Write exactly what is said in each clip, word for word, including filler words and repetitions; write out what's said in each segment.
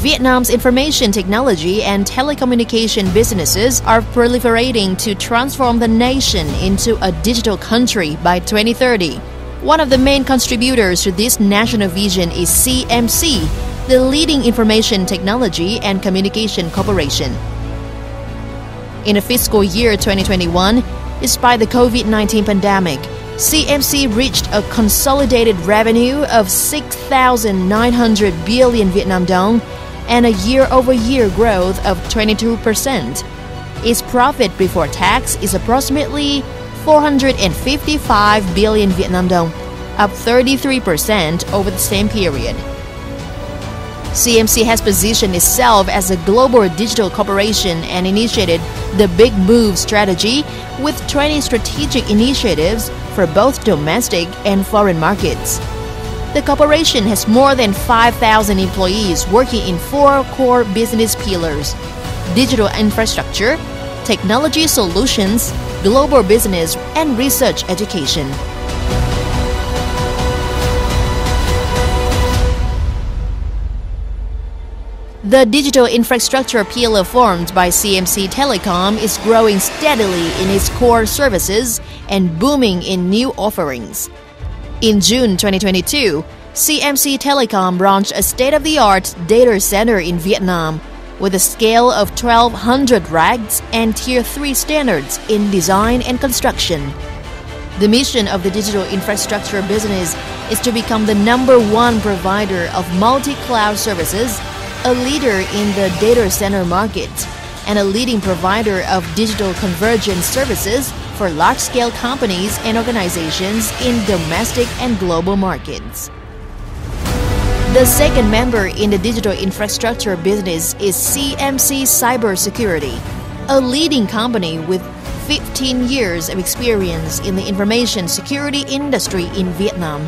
Vietnam's information technology and telecommunication businesses are proliferating to transform the nation into a digital country by twenty thirty. One of the main contributors to this national vision is C M C, the leading information technology and communication corporation. In the fiscal year twenty twenty-one, despite the COVID nineteen pandemic, C M C reached a consolidated revenue of six thousand nine hundred billion Vietnam dong and a year-over-year growth of twenty-two percent. Its profit before tax is approximately four hundred fifty-five billion Vietnam dong, up thirty-three percent over the same period. C M C has positioned itself as a global digital corporation and initiated the Big Move strategy with twenty strategic initiatives for both domestic and foreign markets. The corporation has more than five thousand employees working in four core business pillars: digital infrastructure, technology solutions, global business, and research education. The digital infrastructure pillar formed by C M C Telecom is growing steadily in its core services and booming in new offerings. In June twenty twenty-two, C M C Telecom launched a state-of-the-art data center in Vietnam with a scale of twelve hundred racks and Tier three standards in design and construction. The mission of the digital infrastructure business is to become the number one provider of multi-cloud services, a leader in the data center market, and a leading provider of digital convergence services for large-scale companies and organizations in domestic and global markets. The second member in the digital infrastructure business is C M C Cybersecurity, a leading company with fifteen years of experience in the information security industry in Vietnam.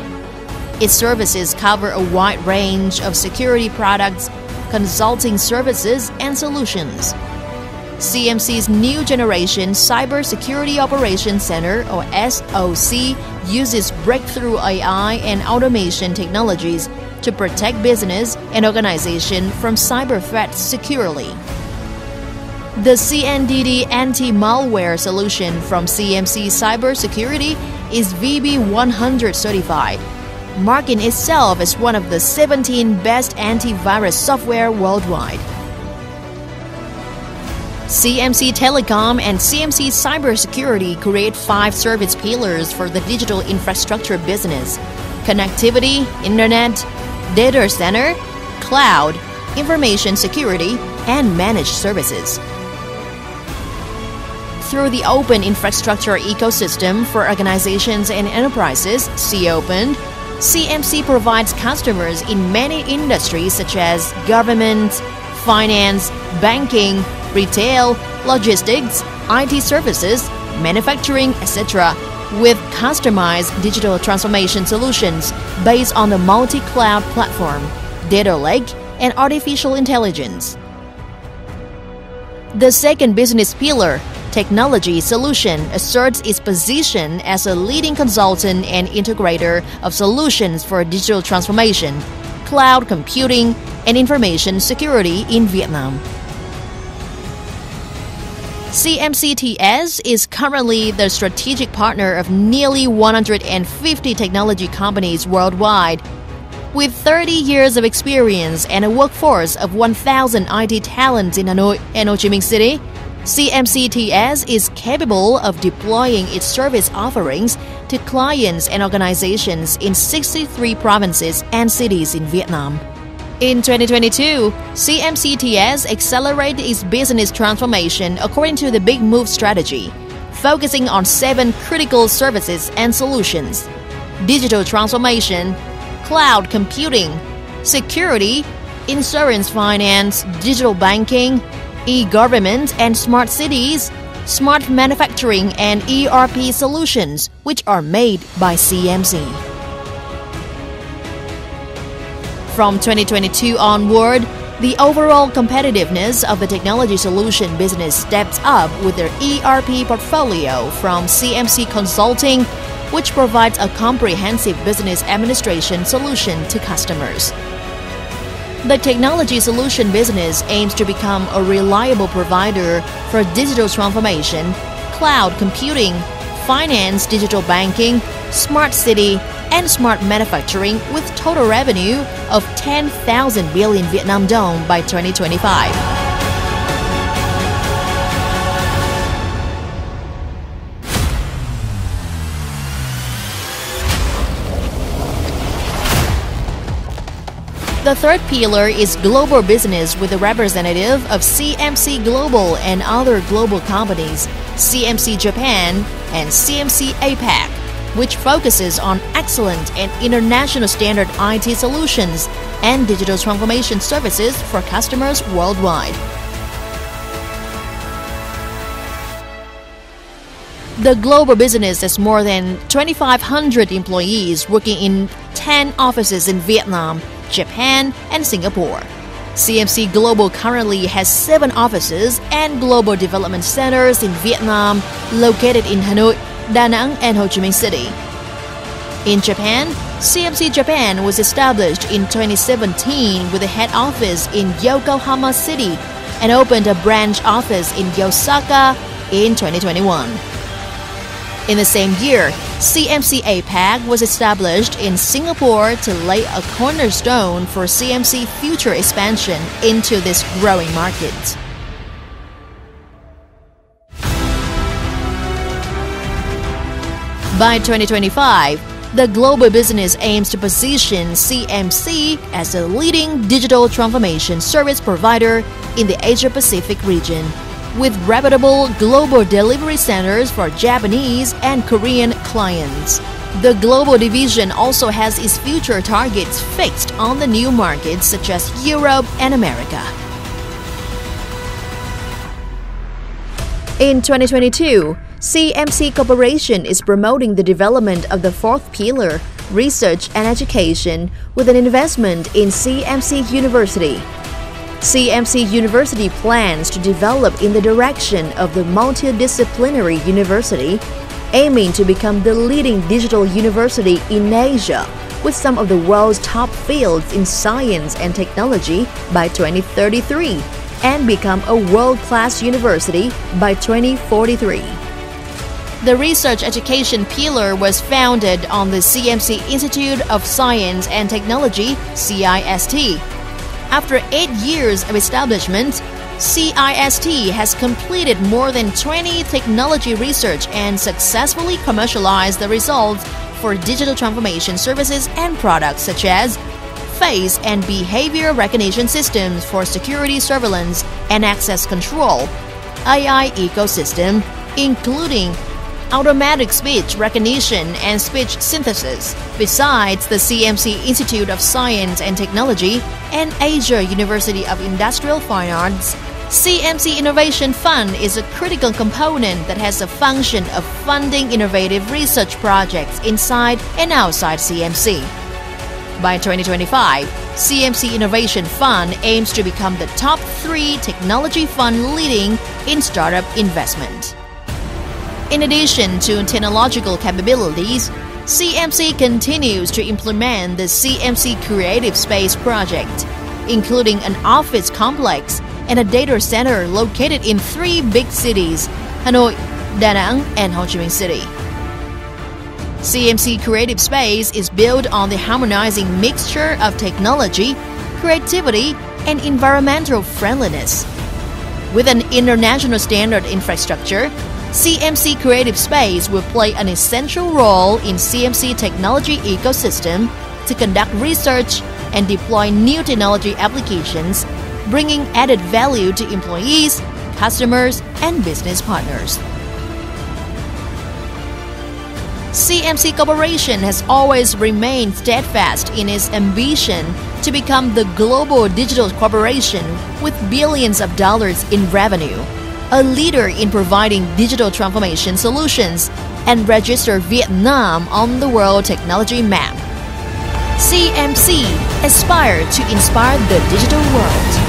Its services cover a wide range of security products, consulting services, and solutions. C M C's new generation Cybersecurity Operations Center, or S O C, uses breakthrough A I and automation technologies to protect business and organization from cyber threats securely. The C M D D anti-malware solution from C M C Cybersecurity is V B one hundred certified, marking itself as one of the seventeen best antivirus software worldwide. C M C Telecom and C M C Cybersecurity create five service pillars for the digital infrastructure business: connectivity, internet, data center, cloud, information security, and managed services. Through the Open Infrastructure Ecosystem for Organizations and Enterprises, C-Open, C M C provides customers in many industries such as government, finance, banking, retail, logistics, I T services, manufacturing, et cetera, with customized digital transformation solutions based on the multi-cloud platform, data lake, and artificial intelligence. The second business pillar, technology solution, asserts its position as a leading consultant and integrator of solutions for digital transformation, cloud computing, and information security in Vietnam. C M C T S is currently the strategic partner of nearly one hundred fifty technology companies worldwide, with thirty years of experience and a workforce of one thousand I T talents in Hanoi and Ho Chi Minh City. C M C T S is capable of deploying its service offerings to clients and organizations in sixty-three provinces and cities in Vietnam. In twenty twenty-two, C M C T S accelerated its business transformation according to the Big Move strategy, focusing on seven critical services and solutions: digital transformation, cloud computing, security, insurance finance, digital banking, e-government and smart cities, smart manufacturing, and E R P solutions, which are made by C M C. From twenty twenty-two onward, the overall competitiveness of the technology solution business steps up with their E R P portfolio from C M C Consulting, which provides a comprehensive business administration solution to customers. The technology solution business aims to become a reliable provider for digital transformation, cloud computing, finance, digital banking, smart city, and smart manufacturing with total revenue of ten thousand billion Vietnam dong by twenty twenty-five. The third pillar is global business with a representative of C M C Global and other global companies, C M C Japan and C M C APAC, which focuses on excellent and international standard I T solutions and digital transformation services for customers worldwide. The global business has more than twenty-five hundred employees working in ten offices in Vietnam, Japan, and Singapore. C M C Global currently has seven offices and global development centers in Vietnam, located in Hanoi, Da Nang, and Ho Chi Minh City. In Japan, C M C Japan was established in twenty seventeen with a head office in Yokohama City and opened a branch office in Osaka in twenty twenty-one. In the same year, C M C APAC was established in Singapore to lay a cornerstone for C M C future expansion into this growing market. By twenty twenty-five, the global business aims to position C M C as a leading digital transformation service provider in the Asia-Pacific region, with reputable global delivery centers for Japanese and Korean clients. The global division also has its future targets fixed on the new markets such as Europe and America. In twenty twenty-two, C M C Corporation is promoting the development of the fourth pillar, research and education, with an investment in C M C University. C M C University plans to develop in the direction of the multidisciplinary university, aiming to become the leading digital university in Asia with some of the world's top fields in science and technology by twenty thirty-three and become a world-class university by twenty forty-three. The research education pillar was founded on the C M C Institute of Science and Technology, C I S T. After eight years of establishment, C I S T has completed more than twenty technology research and successfully commercialized the results for digital transformation services and products such as face and behavior recognition systems for security surveillance and access control, A I ecosystem, including automatic speech recognition and speech synthesis. Besides the C M C Institute of Science and Technology and Asia University of Industrial Fine Arts, C M C Innovation Fund is a critical component that has a function of funding innovative research projects inside and outside C M C. By twenty twenty-five, C M C Innovation Fund aims to become the top three technology fund leading in startup investment. In addition to technological capabilities, C M C continues to implement the C M C Creative Space project, including an office complex and a data center located in three big cities, Hanoi, Da Nang, and Ho Chi Minh City. C M C Creative Space is built on the harmonizing mixture of technology, creativity, and environmental friendliness. With an international standard infrastructure, C M C Creative Space will play an essential role in C M C technology ecosystem to conduct research and deploy new technology applications, bringing added value to employees, customers, and business partners. C M C Corporation has always remained steadfast in its ambition to become the global digital corporation with billions of dollars in revenue, a leader in providing digital transformation solutions, and register Vietnam on the world technology map. C M C aspires to inspire the digital world.